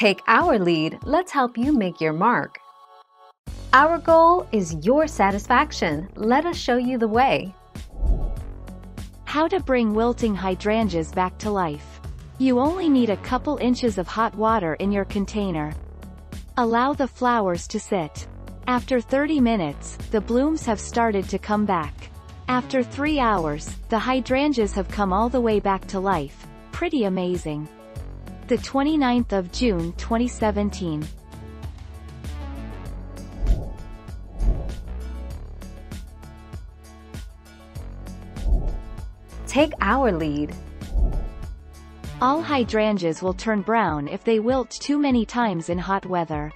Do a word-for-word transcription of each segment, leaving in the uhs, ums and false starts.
Take our lead, let's help you make your mark. Our goal is your satisfaction. Let us show you the way. How to bring wilting hydrangeas back to life. You only need a couple inches of hot water in your container. Allow the flowers to sit. After thirty minutes, the blooms have started to come back. After three hours, the hydrangeas have come all the way back to life. Pretty amazing. The twenty-ninth of June twenty seventeen. Take our lead. All hydrangeas will turn brown if they wilt too many times in hot weather.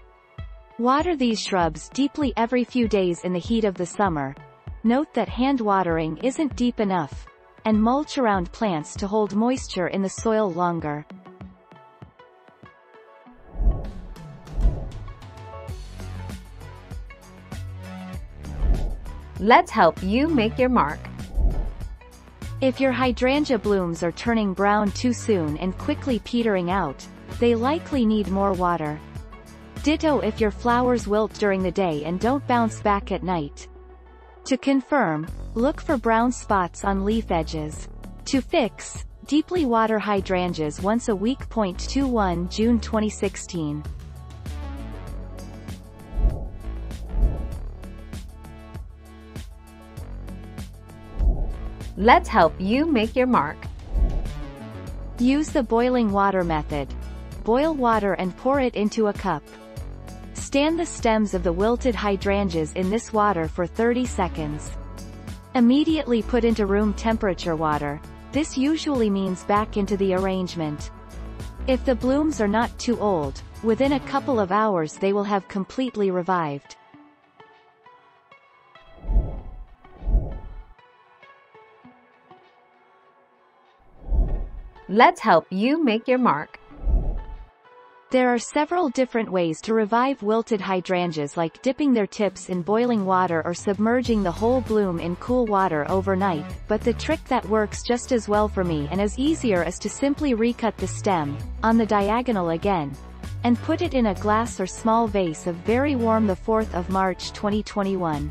Water these shrubs deeply every few days in the heat of the summer. Note that hand watering isn't deep enough, and mulch around plants to hold moisture in the soil longer. Let's help you make your mark. If your hydrangea blooms are turning brown too soon and quickly petering out, they likely need more water. Ditto if your flowers wilt during the day and don't bounce back at night. To confirm, look for brown spots on leaf edges. To fix, deeply water hydrangeas once a week. twenty-first of June twenty sixteen. Let's help you make your mark. Use the boiling water method. Boil water and pour it into a cup. Stand the stems of the wilted hydrangeas in this water for thirty seconds. Immediately put into room temperature water. This usually means back into the arrangement. If the blooms are not too old, within a couple of hours they will have completely revived. Let's help you make your mark. There are several different ways to revive wilted hydrangeas, like dipping their tips in boiling water or submerging the whole bloom in cool water overnight, but the trick that works just as well for me and is easier is to simply recut the stem, on the diagonal again, and put it in a glass or small vase of very warm the fourth of March twenty twenty-one.